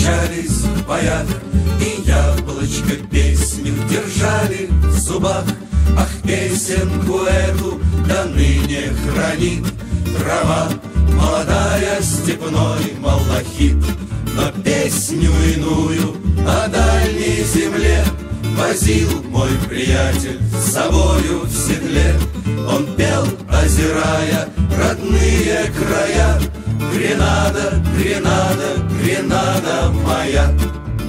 встречали в боях, и яблочко песню держали в зубах. Ах, песенку эту до ныне хранит трава молодая, степной малахит. Но песню иную о дальней земле возил мой приятель с собою в седле. Он пел, озирая родные края: Гренада, Гренада, Гренада моя.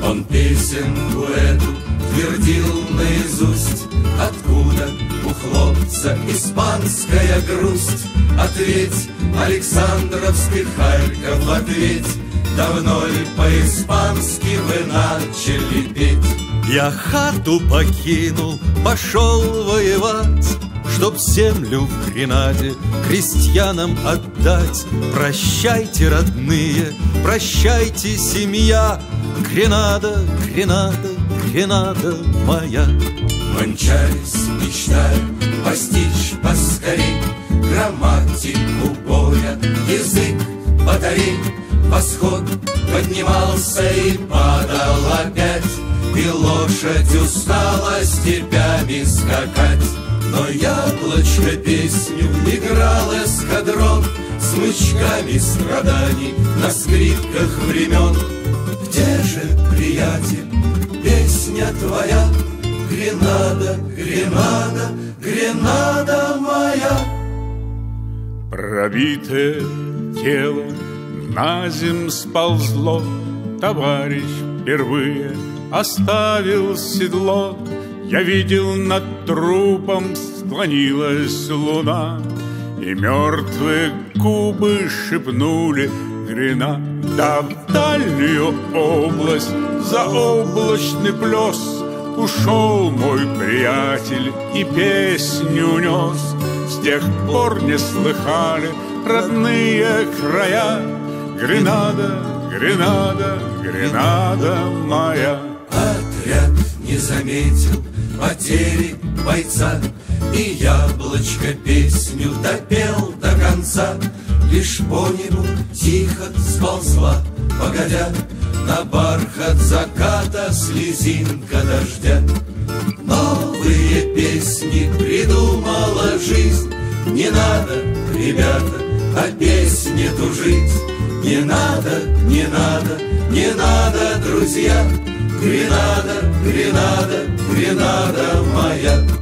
Он песенку эту твердил наизусть. Откуда у хлопца испанская грусть? Ответь, Александровск и Харьков, ответь, давно ли по-испански вы начали петь? Я хату покинул, пошел воевать, чтоб землю в Гренаде крестьянам отдать. Прощайте, родные, прощайте, семья, Гренада, Гренада, Гренада моя. Мы мчались, мечтая постичь поскорей грамматику боя, язык батарей. Восход поднимался и падал опять, и лошадь устала степями скакать. Но яблочко песню играл эскадрон с мычками страданий на скрипках времен. Где же, приятель, песня твоя, Гренада, Гренада, Гренада моя? Пробитое тело на земь сползло, товарищ впервые оставил седло. Я видел, над трупом склонилась луна, и мертвые губы шепнули: Гренада, в дальнюю область за облачный плес ушел мой приятель и песню нес. С тех пор не слыхали родные края: Гренада, Гренада, Гренада моя. Отряд не заметил потери бойца, и яблочко песню допел до конца. Лишь по небу тихо сползла, погодя, на бархат заката слезинка дождя. Новые песни придумала жизнь. Не надо, ребята, о песне тужить. Не надо, не надо, не надо, друзья. Гренада, Гренада, Гренада моя.